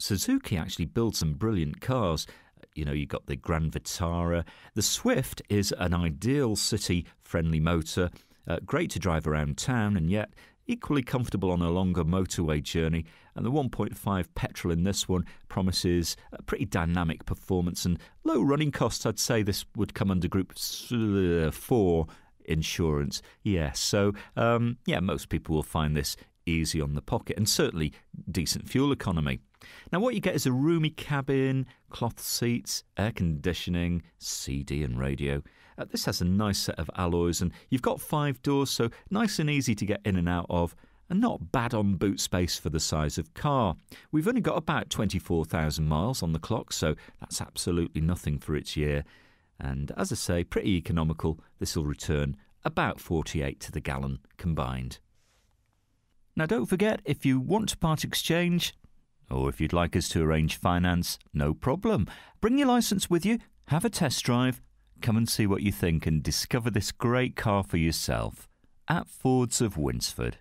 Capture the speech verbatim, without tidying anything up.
Suzuki actually builds some brilliant cars. You know, you've got the Gran Vitara. The Swift is an ideal city-friendly motor, uh, great to drive around town and yet equally comfortable on a longer motorway journey. And the one point five petrol in this one promises a pretty dynamic performance and low running costs. I'd say this would come under Group four insurance. Yeah, so, um, yeah, most people will find this easy on the pocket and certainly decent fuel economy. Now, what you get is a roomy cabin, cloth seats, air conditioning, C D and radio. Uh, this has a nice set of alloys and you've got five doors, so nice and easy to get in and out of, and not bad on boot space for the size of car. We've only got about twenty-four thousand miles on the clock, so that's absolutely nothing for its year. And as I say, pretty economical. This will return about forty-eight to the gallon combined. Now, don't forget, if you want to part exchange, or if you'd like us to arrange finance, no problem. Bring your licence with you, have a test drive, come and see what you think and discover this great car for yourself at Fords of Winsford.